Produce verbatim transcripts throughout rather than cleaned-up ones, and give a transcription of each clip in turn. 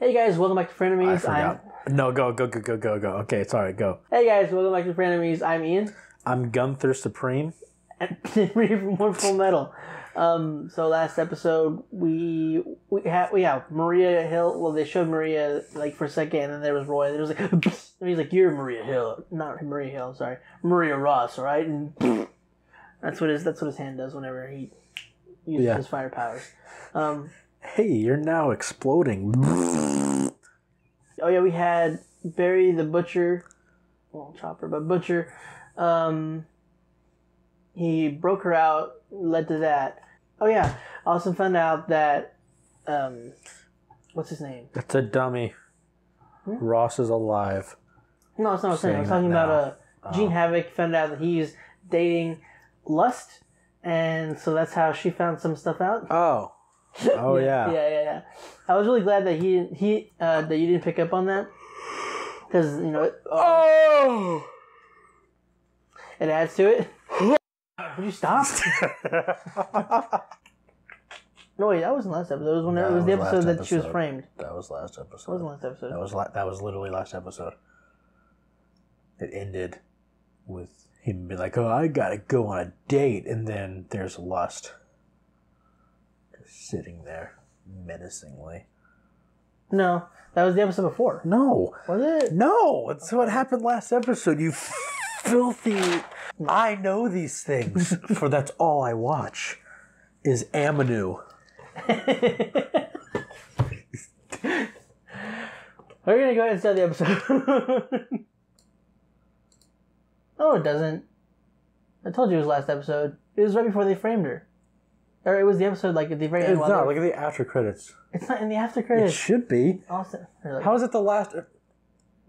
Hey guys, welcome back to Frenemies. I forgot. I'm... No, go, go, go, go, go, go. Okay, it's all right, go. Hey guys, welcome back to Frenemies. I'm Ian. I'm Gunther Supreme. And from Full Metal. Um, so last episode, we we had we have Maria Hill. Well, they showed Maria like for a second, and then there was Roy. And it was like, and he's like, "You're Maria Hill, not Maria Hill. Sorry, Maria Ross, right?" And that's what his that's what his hand does whenever he uses yeah. his fire powers. Um, hey, you're now exploding. Oh yeah, we had Barry the Butcher, well, Chopper, but Butcher. Um, he broke her out, led to that. Oh yeah, Austin found out that, um, what's his name? That's a dummy. Hmm? Ross is alive. No, that's not what I'm saying. I'm talking about uh, oh. Jean Havoc found out that he's dating Lust, and so that's how she found some stuff out. Oh. Oh yeah. yeah, yeah, yeah. I was really glad that he he uh, that you didn't pick up on that, because you know. It, oh. It adds to it. Would you stop? No wait, that wasn't last episode. It was when no, it was, was the episode that episode. She was framed. That was last episode. That wasn't last episode. That was la that was literally last episode. It ended with him being like, "Oh, I gotta go on a date," and then there's Lust. Sitting there menacingly. No, that was the episode before. No. Was it? No, it's what happened last episode, you filthy... I know these things, for that's all I watch, is Amanu. We're going to go ahead and start the episode. No, it doesn't. I told you it was last episode. It was right before they framed her. Or it was the episode, like, at the very end. It's not. Look at the after credits. It's not in the after credits. It should be. Austin, like, how is it the last...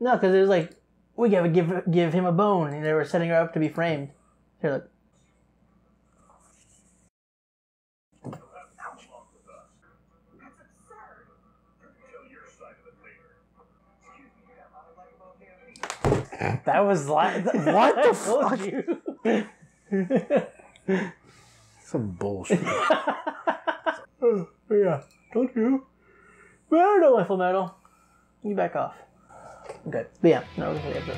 No, because it was like, we gotta give give him a bone, and they were setting her up to be framed. Here, look. That was like... What the fuck? I told you. Some bullshit. Oh, yeah, don't you? But I don't know, my Full Metal. You back off. Okay, but yeah, no, we're gonna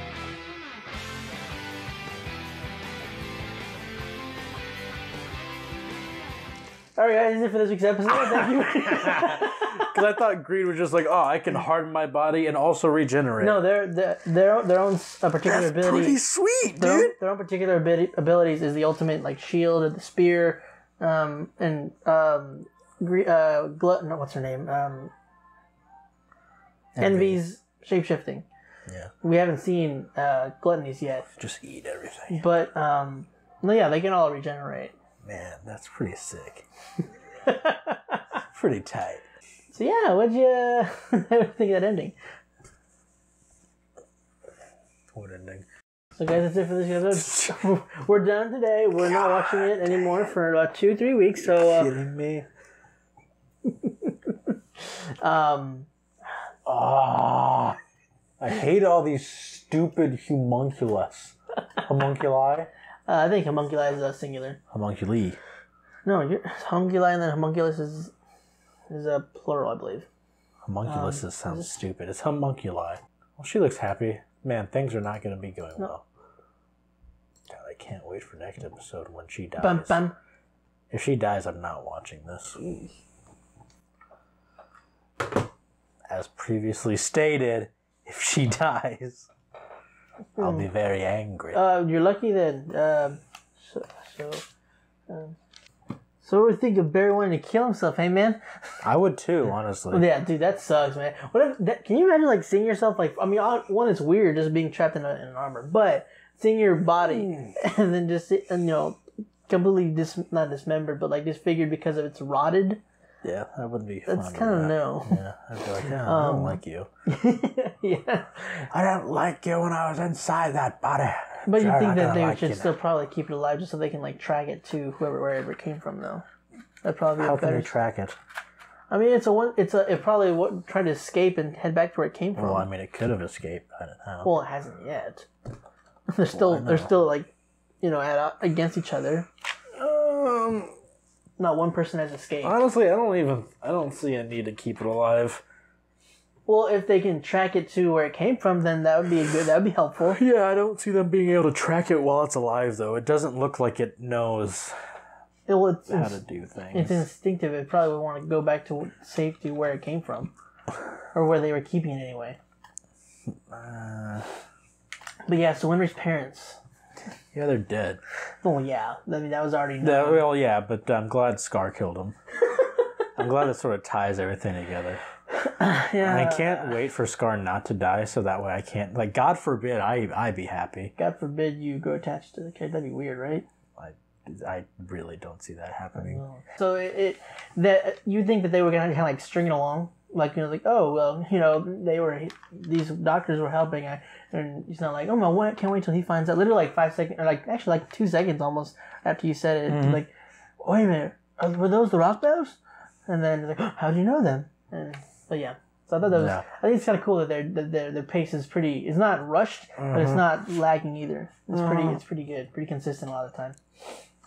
Alright guys, this is it for this week's episode. Thank you. Because I thought Greed was just like, oh, I can harden my body and also regenerate. No, their their their, their own uh, particular That's ability. Pretty sweet, their, dude. Their own particular abilities is the ultimate, like, shield or the spear, um, and um, uh, Glutton. What's her name? Um, Envy's shape shifting. Yeah. We haven't seen uh, Gluttony's yet. Just eat everything. But um, no, yeah, they can all regenerate. Man, that's pretty sick. Pretty tight. So yeah, what'd you uh, think of that ending? What ending? So guys, that's it for this episode. We're done today. We're God not watching it anymore damn. for about two, three weeks. So uh, kidding me? um. Ah, oh, I hate all these stupid homunculus. Homunculi. Uh, I think homunculi is uh, singular. Homunculi. No, you're, homunculi and then homunculus is is a plural, I believe. Homunculus um, sounds it's, stupid. It's homunculi. Well, she looks happy. Man, things are not going to be going no. well. God, I can't wait for next episode when she dies. Bum, bum. If she dies, I'm not watching this. Jeez. As previously stated, if she dies... I'll be very angry. Uh, you're lucky then. Uh, so, so, uh, so what do you think of Barry wanting to kill himself, hey man? I would too, honestly. Yeah, dude, that sucks, man. What if that, can you imagine like seeing yourself like? I mean, one, it's weird just being trapped in, a, in an armor, but seeing your body mm. and then just you know completely dis not dismembered, but like disfigured because of it's rotted. Yeah, that wouldn't be fun. That's kind of no. Yeah, I'd be like, no, um, I don't like you. Yeah. I don't like you when I was inside that body. But so you think that they like should still now. probably keep it alive just so they can like track it to whoever wherever it came from though. That probably how can they track it? I mean, it's a one. It's a. It probably tried to escape and head back to where it came from. Well, I mean, it could have escaped. I don't know. Well, it hasn't yet. They're still. Well, they're still like, you know, at against each other. Um. Not one person has escaped. Honestly, I don't even. I don't see a need to keep it alive. Well, if they can track it to where it came from, then that would be good. That would be helpful. Yeah, I don't see them being able to track it while it's alive, though. It doesn't look like it knows it, well, it's, how to do things. It's instinctive. It probably would want to go back to safety where it came from. Or where they were keeping it anyway. Uh, but yeah, so Winry's parents. Yeah, they're dead. Well, yeah. I mean, that was already known. That, well, yeah, but I'm glad Scar killed him. I'm glad it sort of ties everything together. Yeah. And I can't wait for Scar not to die, so that way I can't, like, God forbid I I be happy. God forbid you go attached to the kid. That'd be weird, right? I, I really don't see that happening. So it, it that you think that they were gonna kind of like string it along, like, you know, like, oh well, you know, they were, these doctors were helping, and it's not like, oh my, what, can't wait till he finds out. Literally like five seconds, or like actually like two seconds almost after you said it, mm-hmm. like, wait a minute, were those the Rock Bells? And then like, how do you know them? And but yeah, so I thought that was. No. I think it's kind of cool that their their their pace is pretty. It's not rushed, mm-hmm. but it's not lagging either. It's mm-hmm. pretty. It's pretty good. Pretty consistent a lot of the time.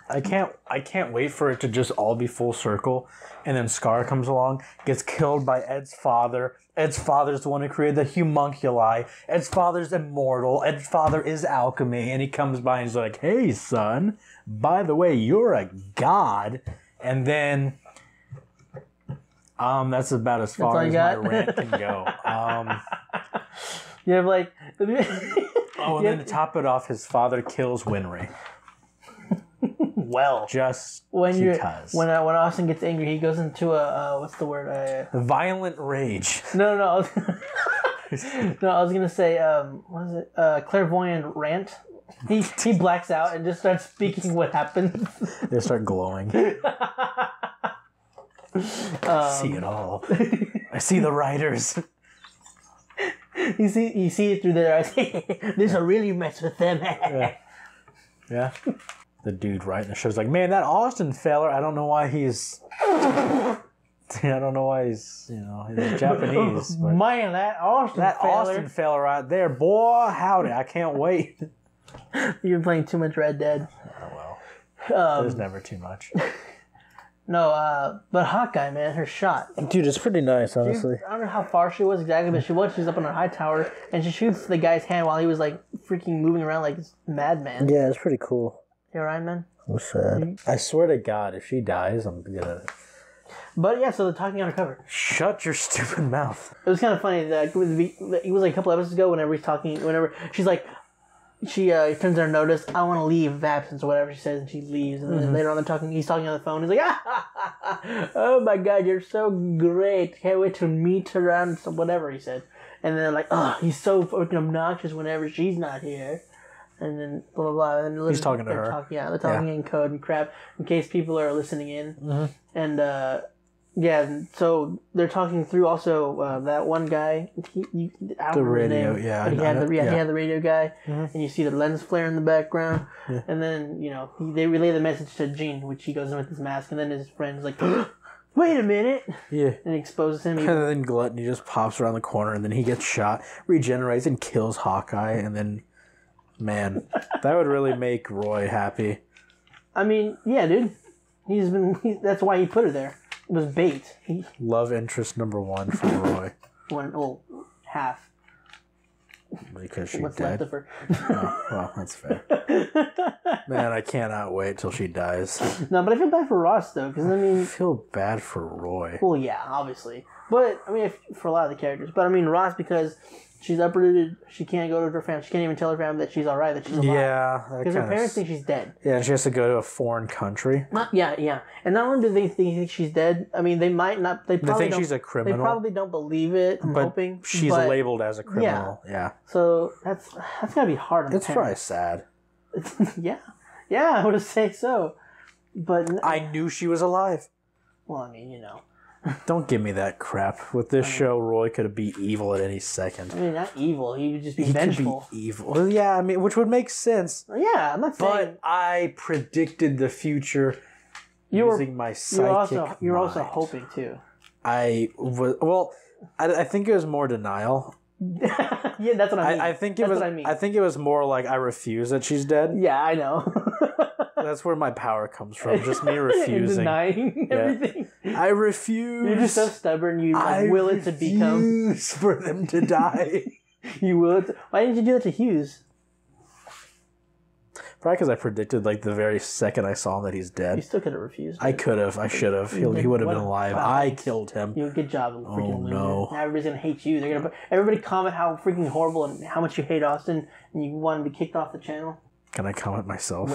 I can't. I can't wait for it to just all be full circle, and then Scar comes along, gets killed by Ed's father. Ed's father's the one who created the homunculi. Ed's father's immortal. Ed's father is alchemy, and he comes by and he's like, "Hey, son. By the way, you're a god." And then. Um, that's about as far as my rant can go. Um, you have like... oh, and then to top it off, his father kills Winry. Well. Just when because. When, uh, when Austin gets angry, he goes into a... Uh, what's the word? A, violent rage. No, no, no. No, I was going to say, um, what is it? Uh, clairvoyant rant. He, he blacks out and just starts speaking what happened. They start glowing. I see it all. I see the writers. You see, you see it through their eyes. This will really mess with them. Yeah. Yeah. The dude writing the show's like, man, that Austin feller. I don't know why he's. I don't know why he's. You know, he's Japanese. Man, that Austin. That feller. Austin feller right there, boy. Howdy! I can't wait. You've been playing too much Red Dead. Oh well. Um, There's never too much. No, uh, but Hawkeye, man, her shot. Dude, it's pretty nice, honestly. She, I don't know how far she was exactly, but she was. She's up on her high tower, and she shoots the guy's hand while he was, like, freaking moving around like a madman. Yeah, it's pretty cool. You alright, man? I'm sad. Mm-hmm. I swear to God, if she dies, I'm gonna... But, yeah, so they're talking undercover. Shut your stupid mouth. It was kind of funny. That it was, it was like a couple episodes ago, whenever he's talking, whenever... She's like... She uh, turns her notice. I want to leave of absence or whatever she says, and she leaves. And then mm-hmm. later on, they're talking. He's talking on the phone. He's like, ah, ha, ha, ha. "Oh my God, you're so great! Can't wait to meet her and whatever he said." And then like, "Oh, he's so fucking obnoxious whenever she's not here." And then blah blah blah. And he's talking to her. Talk, yeah, they're talking yeah. in code and crap in case people are listening in. Mm-hmm. And uh, yeah, so they're talking through also uh, that one guy. He, you, I don't the radio, name, yeah, but he had the, yeah, yeah. He had the radio guy, mm-hmm. and you see the lens flare in the background. Yeah. And then, you know, he, they relay the message to Jean, which he goes in with his mask, and then his friend's like, wait a minute! Yeah. And he exposes him. And then Glutton, he just pops around the corner, and then he gets shot, regenerates, and kills Hawkeye. And then, man, that would really make Roy happy. I mean, yeah, dude. He's been. He, that's why he put her there. It was bait. He... Love interest number one for Roy. One, well, half. Because she What's dead. Left of her. Oh, well, that's fair. Man, I cannot wait till she dies. No, but I feel bad for Ross though, because I mean, I feel bad for Roy. Well, yeah, obviously, but I mean, if, for a lot of the characters, but I mean Ross because she's uprooted. She can't go to her family. She can't even tell her family that she's all right, that she's alive. Yeah, because her parents s- think she's dead. Yeah, she has to go to a foreign country. Not, yeah, yeah. And not only do they think she's dead, I mean, they might not. They, probably they think don't, she's a criminal. They probably don't believe it. I'm but hoping she's but, labeled as a criminal. Yeah. yeah. So that's that's gotta be hard on the parents. It's probably sad. yeah, yeah. I would say so. But I knew she was alive. Well, I mean, you know. Don't give me that crap. With this I mean, show, Roy could be evil at any second. I mean, not evil. He would just be he vengeful. Could be evil. Well, yeah, I mean, which would make sense. Yeah, I'm not but saying... But I predicted the future you're, using my psychic You're also, you're also hoping, too. I was... Well, I, I think it was more denial. yeah, that's what I mean. I, I think it that's was. I mean. I think it was more like, I refuse that she's dead. Yeah, I know. That's where my power comes from. Just me refusing. Denying yeah. everything. I refuse. You're just so stubborn. You like, will it to become. I refuse for them to die. You will it to... Why didn't you do that to Hughes? Probably because I predicted, like, the very second I saw him that he's dead. You still could have refused. I could have. I should have. He would have been alive. I killed him. You know, good job. Oh, no. Now everybody's going to hate you. They're gonna put, everybody comment how freaking horrible and how much you hate Austin and you want to be kicked off the channel. Can I comment myself?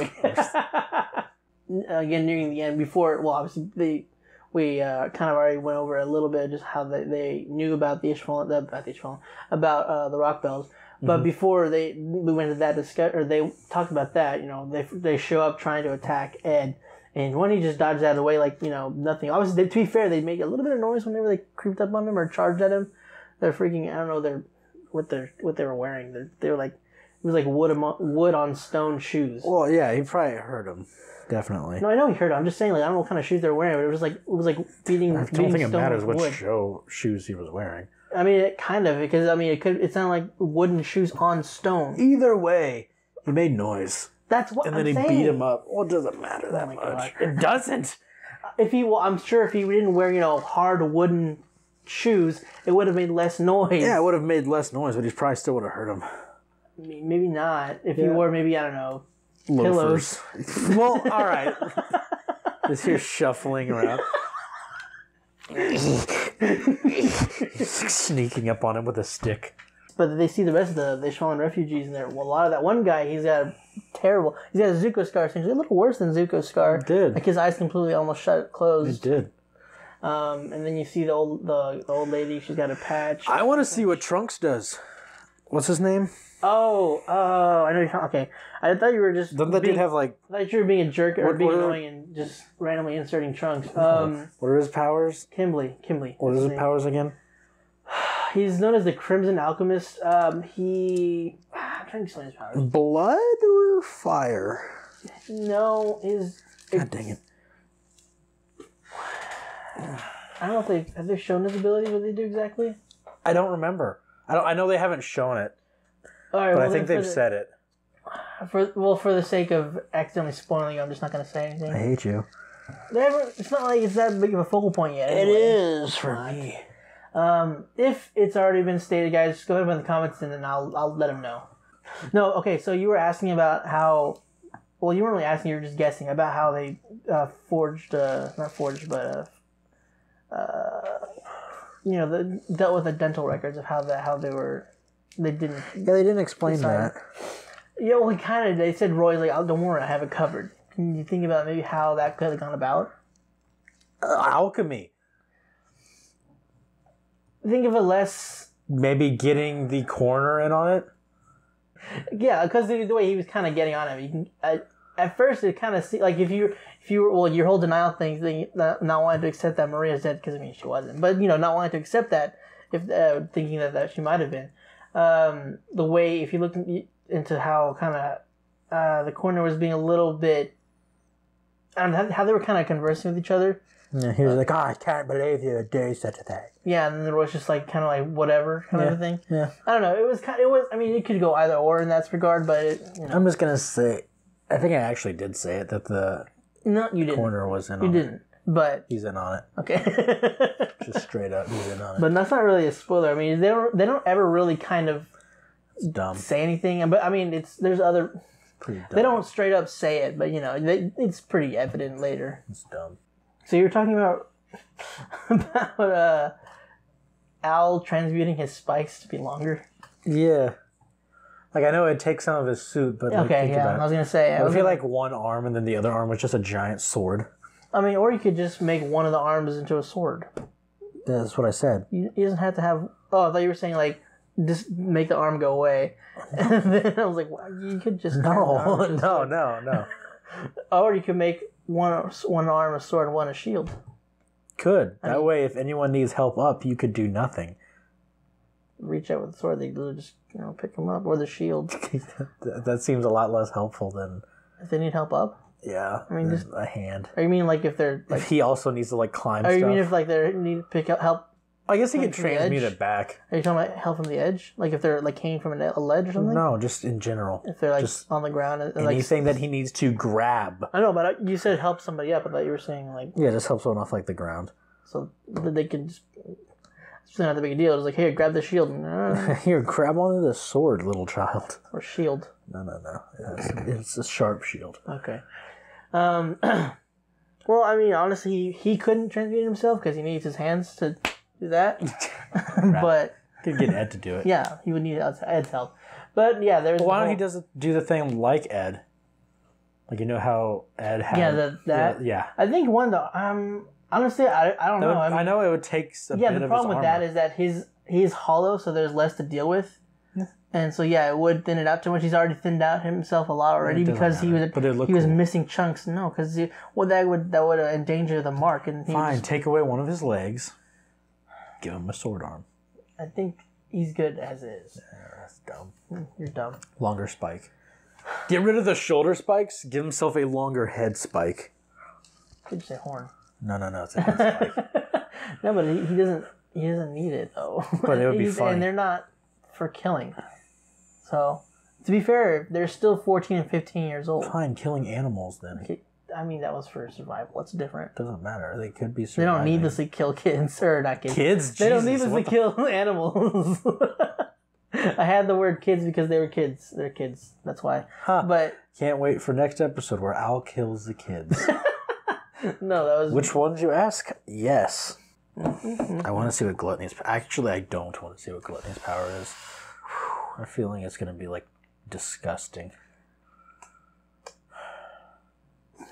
Again, nearing the end, before, well, obviously, they, we uh, kind of already went over a little bit of just how they, they knew about the Ishmael, about, the, Ishmael, about uh, the Rock Bells. But before they we went to that discussion, or they talked about that, you know, they they show up trying to attack Ed, and when he just dodges out of the way like, you know, nothing. Obviously, they, to be fair, they make a little bit of noise whenever they creeped up on him or charged at him. They're freaking, I don't know, they're what they're what they were wearing. They're, they were like it was like wood among, wood on stone shoes. Well, yeah, he probably hurt him, definitely. No, I know he hurt him. I'm just saying, like, I don't know what kind of shoes they're wearing, but it was like it was like beating. I don't beating think it matters what show, shoes he was wearing. I mean, it kind of, because, I mean, it could. It sounded like wooden shoes on stone. Either way, he made noise. That's what I'm saying. And then he beat him up. Well, it doesn't matter that much. It doesn't. If he, well, I'm sure if he didn't wear, you know, hard wooden shoes, it would have made less noise. Yeah, it would have made less noise, but he probably still would have hurt him. I mean, maybe not. If he wore, maybe, I don't know, pillows. Well, all right. This here shuffling around. Sneaking up on him with a stick. But they see the rest of the, the Shaman refugees in there. Well, a lot of that one guy, he's got a terrible... He's got a Zuko scar. He's a little worse than Zuko scar. It did. Like, his eyes completely almost shut closed. It did. Um, and then you see the old the, the old lady. She's got a patch. I want to see what Trunks does. What's his name? Oh, oh, I know you're talking... Okay. I thought you were just... Then that being, did have, like... I thought you were being a jerk or what, being what annoying and just randomly inserting Trunks. Um, what are his powers? Kimblee. Kimblee. What are his name. powers again? He's known as the Crimson Alchemist. Um, he... I'm trying to explain his powers. Blood or fire? No, his... God dang it. I don't know if they... Have they shown his ability? What they do exactly? I don't remember. I don't. I know they haven't shown it. All right, but well, I think they've the, said it. For, well, for the sake of accidentally spoiling you, I'm just not going to say anything. I hate you. They haven't, it's not like it's that big of a focal point yet. Anyway. It is for not. me. Um, if it's already been stated, guys, just go ahead and put in the comments and then I'll, I'll let them know. No, okay, so you were asking about how... Well, you weren't really asking, you were just guessing about how they uh, forged... Uh, not forged, but... Uh, uh, you know, the, dealt with the dental records of how the, how they were... They didn't. Yeah, they didn't explain decide. that. Yeah, well, kind of. They said, Roy, like, oh, don't worry, I have it covered. Can you think about maybe how that could have gone about? Uh, alchemy. Think of a less... Maybe getting the corner in on it? Yeah, because the, the way he was kind of getting on it. You can, uh, at first, it kind of seemed... Like, if you if you were... Well, your whole denial thing, thing not, not wanting to accept that Maria's dead, because, I mean, she wasn't. But, you know, not wanting to accept that, if uh, thinking that, that she might have been. Um, the way, if you look into how kind of uh, the corner was being a little bit, I don't know, how, how they were kind of conversing with each other. Yeah, he was uh, like, oh, I can't believe you would do such a thing. Yeah, and then there was just like, kind of like, whatever kind yeah, of thing. Yeah. I don't know, it was kind of, it was, I mean, it could go either or in that regard, but it, you know. I'm just going to say, I think I actually did say it, that the no, you didn't. corner was in you on didn't. it. You didn't. But he's in on it. Okay. Just straight up, he's in on it. But that's not really a spoiler. I mean, they don't they don't ever really kind of it's dumb. say anything. But I mean, it's there's other. Pretty dumb. They don't straight up say it, but you know, they, it's pretty evident later. It's dumb. So you were talking about about uh, Al transmuting his spikes to be longer. Yeah. Like, I know it takes some of his suit, but like, okay, think yeah. about it. I was gonna say. I, I feel gonna... like one arm, and then the other arm was just a giant sword. I mean, or you could just make one of the arms into a sword. That's what I said. He doesn't have to have... Oh, I thought you were saying, like, just make the arm go away. And then I was like, well, you could just... No, no, no, no, no. Or you could make one, one arm a sword and one a shield. Could. I that mean, way, if anyone needs help up, you could do nothing. Reach out with the sword, they just, you know, pick them up. Or the shield. That seems a lot less helpful than... If they need help up? Yeah, I mean, just a hand. Or you mean like if they're like, if he also needs to like climb? Or you stuff. mean if like they need to pick up help I guess he could transmute it back. Are you talking about hell from the edge? Like if they're like hanging from a ledge or something? No, just in general. If they're like just on the ground. And, anything like, that he needs to grab. I know, but you said help somebody up. I thought you were saying like... Yeah, just help someone off like the ground. So that they can just... It's not that big a deal. It's like, here, grab the shield. Here, grab onto the sword, little child. Or shield. No, no, no. It's, it's a sharp shield. Okay. Um, well, I mean, honestly, he couldn't transmute himself because he needs his hands to... do that, but could get Ed to do it. Yeah, he would need Ed's help. But yeah, there's. Well, why don't he does do the thing like Ed? Like you know how Ed had. Yeah, the, that. Yeah, yeah. I think one though. Um, honestly, I I don't that know. Would, I, mean, I know it would take. A yeah, bit the problem with that is that his he's hollow, so there's less to deal with, yeah. And so yeah, it would thin it out too much. He's already thinned out himself a lot already because matter. he was but he cool. was missing chunks. No, because well, that would that would endanger the mark. And fine, was, take away one of his legs. Give him a sword arm. I think he's good as is. Yeah, that's dumb. You're dumb. Longer spike. Get rid of the shoulder spikes. Give himself a longer head spike. Did you say horn? No, no, no. It's a head spike. No, but he, he doesn't. He doesn't need it though. But it would be fun. And they're not for killing. So, to be fair, they're still fourteen and fifteen years old. Fine, killing animals then. Okay. I mean, that was for survival. It's different. Doesn't matter. They could be surviving. They don't needlessly kill kids. Or not kids. Kids? They Jesus, don't needlessly the... kill animals. I had the word kids because they were kids. They're kids. That's why. Huh. But can't wait for next episode where Al kills the kids. No, that was... Which one did you ask? Yes. Mm-hmm. I want to see what Gluttony's... Actually, I don't want to see what Gluttony's power is. I'm feeling it's going to be, like, disgusting.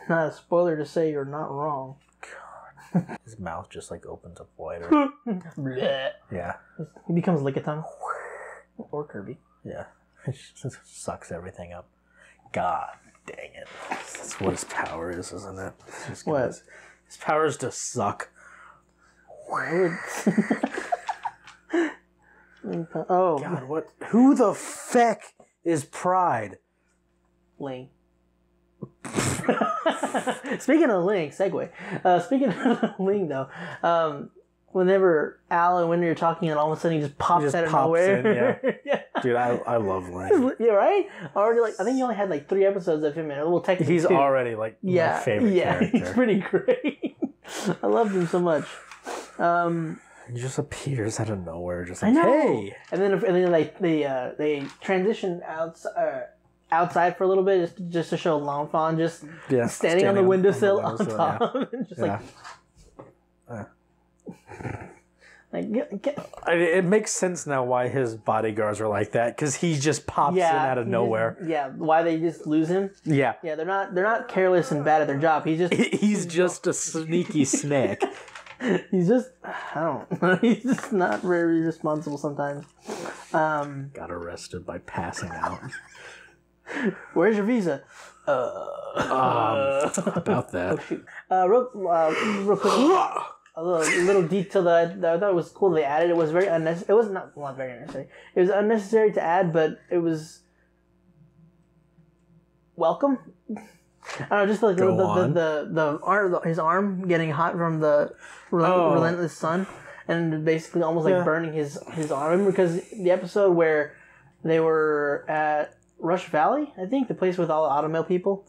Not a spoiler to say you're not wrong. God. His mouth just like opens up wider. Yeah. He becomes Lickitung. Or Kirby. Yeah. It just sucks everything up. God dang it. That's what his power is, isn't it? Just what? His, his power is to suck. Weird. Oh. God, what? Who the feck is Pride? Ling. Speaking of Ling, segue. Uh, speaking of Ling, though, um, whenever Al and Winry are talking, and all of a sudden he just pops he just out of pops nowhere. In, yeah. Yeah. Dude, I, I love Ling. Yeah, right? Already, like I think you only had like three episodes of him, and a little tech. He's too. already like yeah. my favorite yeah, character. Yeah, he's pretty great. I loved him so much. Um, he just appears out of nowhere, just like, I know. Hey. And then, and then like they uh, they transition outside. Uh, Outside for a little bit, just just to show Lanfan just yeah, standing, standing on the windowsill on, on, the on top, yeah. and just yeah. like, uh. like get, get. I mean, it makes sense now why his bodyguards are like that because he just pops yeah, in out of nowhere. Just, yeah, why they just lose him? Yeah, yeah, they're not they're not careless and bad at their job. He's just he's, he's just a sneaky snake. He's just I don't know. He's just not very responsible sometimes. Um, Got arrested by passing out. Where's your visa? Uh, um, about that. Oh, shoot. Uh, real, uh, real quick, a little, little detail that I, that I thought was cool they added. It was very unnecessary. It was not, well, not very unnecessary. It was unnecessary to add, but it was welcome. I don't know, just like the the, the, the, the, the arm, the, his arm getting hot from the relent, oh. relentless sun, and basically almost like yeah. burning his his arm because the episode where they were at. Rush Valley, I think, the place with all the automail people.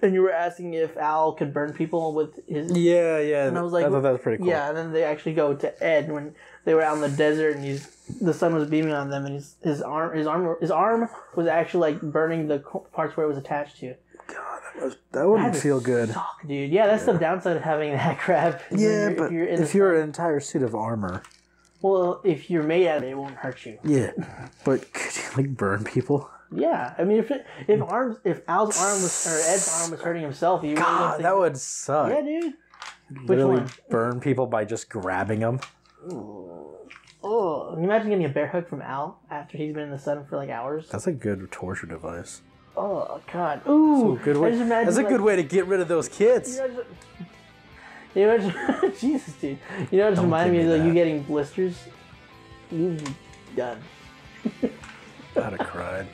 And you were asking if Al could burn people with his... Yeah, yeah. And I was like... I thought that was pretty cool. Yeah, and then they actually go to Ed when they were out in the desert and he's, the sun was beaming on them and his, his arm his arm, his arm was actually like burning the parts where it was attached to. God, that, was, that wouldn't that feel good. Suck, dude. Yeah, that's yeah. the downside of having that crap. Yeah, you're, but if you're, in if you're an entire suit of armor... Well, if you're made out of it, it won't hurt you. Yeah, but could you like burn people? Yeah, I mean, if it, if arms, if Al's arm was or Ed's arm was hurting himself, you God, think, that would suck. Yeah, dude. Which Literally one? Burn people by just grabbing them. Ooh. Oh, can you imagine getting a bear hug from Al after he's been in the sun for like hours? That's a good torture device. Oh God! Ooh, that's a good way, imagine, that's a like, good way to get rid of those kids. You know, just, Jesus, dude. You know, it just reminded me, me of like, you getting blisters. You're done. I'd have cried.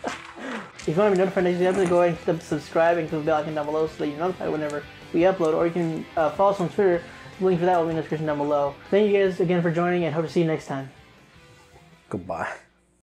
If you want to be notified next episode, go ahead and subscribe and click the bell icon down below so that you're notified whenever we upload. Or you can uh, follow us on Twitter Link for that will be in the description down below. Thank you guys again for joining, and hope to see you next time. Goodbye.